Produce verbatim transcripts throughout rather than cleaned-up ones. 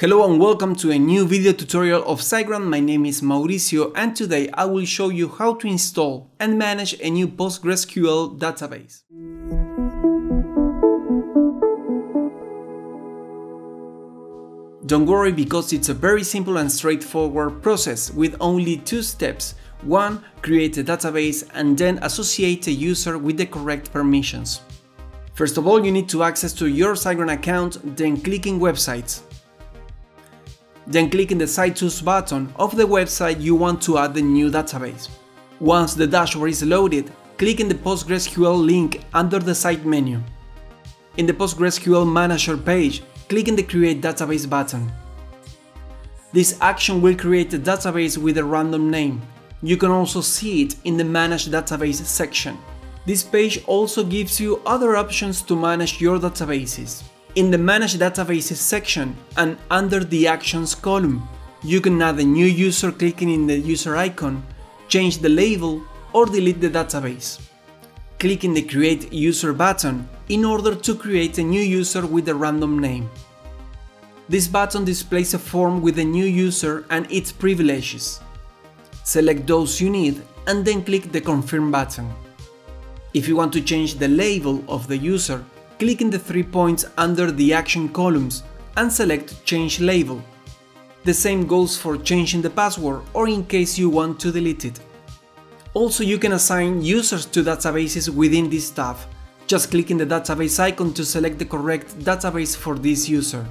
Hello and welcome to a new video tutorial of SiteGround. My name is Mauricio and today I will show you how to install and manage a new PostgreSQL database. Don't worry because it's a very simple and straightforward process with only two steps. One, create a database and then associate a user with the correct permissions. First of all, you need to access to your SiteGround account, then clicking Websites. Then clicking the Site Tools button of the website you want to add the new database. Once the dashboard is loaded, click in the PostgreSQL link under the site menu. In the PostgreSQL Manager page, click in the Create Database button. This action will create a database with a random name. You can also see it in the Manage Database section. This page also gives you other options to manage your databases. In the Manage Databases section and under the Actions column, you can add a new user clicking in the user icon, change the label or delete the database. Click in the Create User button in order to create a new user with a random name. This button displays a form with a new user and its privileges. Select those you need and then click the Confirm button. If you want to change the label of the user, click in the three points under the action columns and select Change Label. The same goes for changing the password or in case you want to delete it. Also, you can assign users to databases within this tab. Just click in the database icon to select the correct database for this user.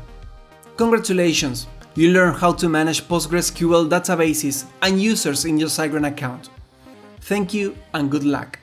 Congratulations! You learned how to manage PostgreSQL databases and users in your SiteGround account. Thank you and good luck!